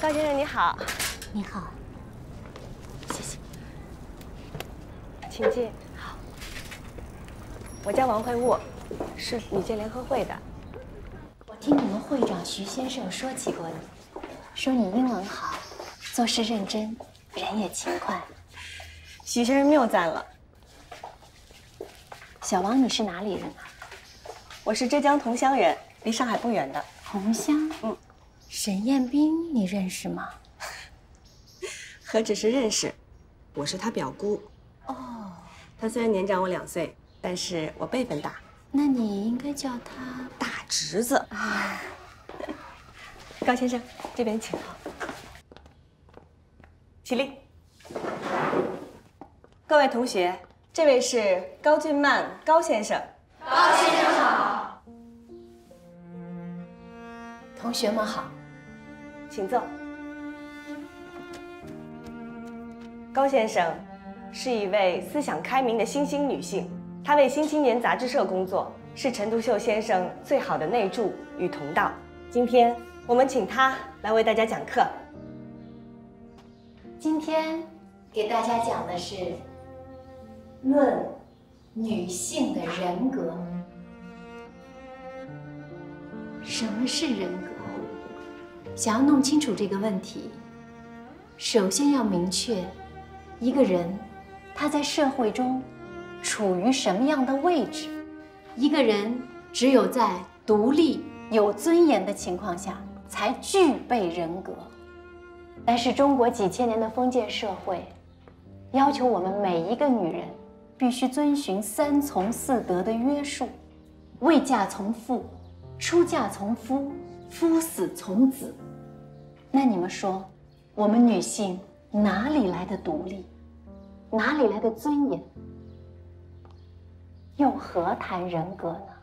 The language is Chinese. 高先生你好，你好，谢谢，请进。好，我叫王慧悟，是女界联合会的。我听你们会长徐先生说起过你，说你英文好，做事认真，人也勤快。徐先生谬赞了。小王，你是哪里人啊？我是浙江桐乡人，离上海不远的。桐乡，嗯。 沈雁冰，你认识吗？何止是认识，我是她表姑。哦，她虽然年长我2岁，但是我辈分大。那你应该叫她大侄子啊。高先生，这边请。起立。各位同学，这位是高俊曼高先生。高先生好。同学们好。 请坐。高先生是一位思想开明的新兴女性，她为《新青年》杂志社工作，是陈独秀先生最好的内助与同道。今天我们请她来为大家讲课。今天给大家讲的是《论女性的人格》。什么是人格？ 想要弄清楚这个问题，首先要明确一个人他在社会中处于什么样的位置。一个人只有在独立、有尊严的情况下，才具备人格。但是中国几千年的封建社会，要求我们每一个女人必须遵循3从4德的约束：未嫁从父，出嫁从夫，夫死从子。 那你们说，我们女性哪里来的独立，哪里来的尊严，又何谈人格呢？